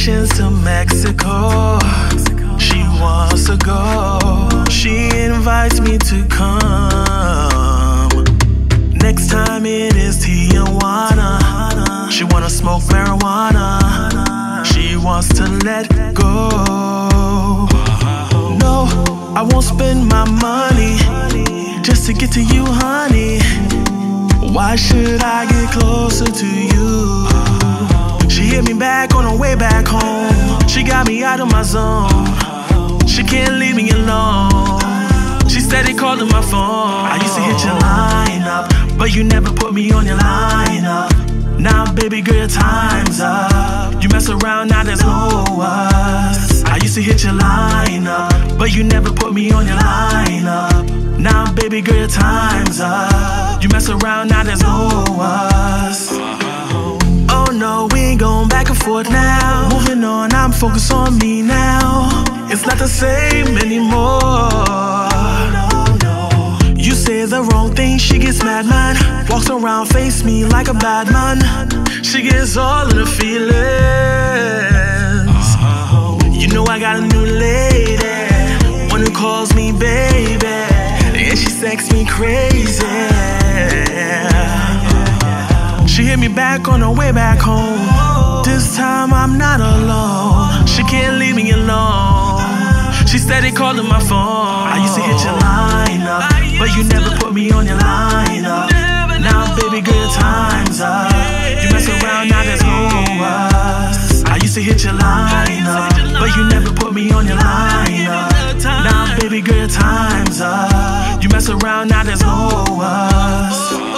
vacations to Mexico. She wants to go. She invites me to come. Next time it is Tijuana. She wanna smoke marijuana. She wants to let go. No, I won't spend my money just to get to you, honey. Why should I get closer to you? She hit me back on her way back home. She got me out of my zone. She can't leave me alone. She steady calling my phone. I used to hit your line up, but you never put me on your line up. Now baby girl, your time's up. You mess around, now there's no us. I used to hit your line up, but you never put me on your line up. Now baby girl, your time's up. You mess around, now there's no us. Oh no, we ain't going back and forth now. Moving on, I'm focused on me now. It's not the same anymore. You say the wrong thing, she gets mad, man. Walks around, face me like a bad man. She gets all of the feelings. You know I got a new lady, one who calls me baby. She sex me crazy. She hit me back on her way back home. This time I'm not alone. She can't leave me alone. She steady calling my phone. I used to hit your line up, but you never put me on your line up. Now baby girl, your time's up. You mess around, now there's no us. I used to hit your line up, but you never put me on your line up. Now baby girl, your time's up. Mess around, now there's no us.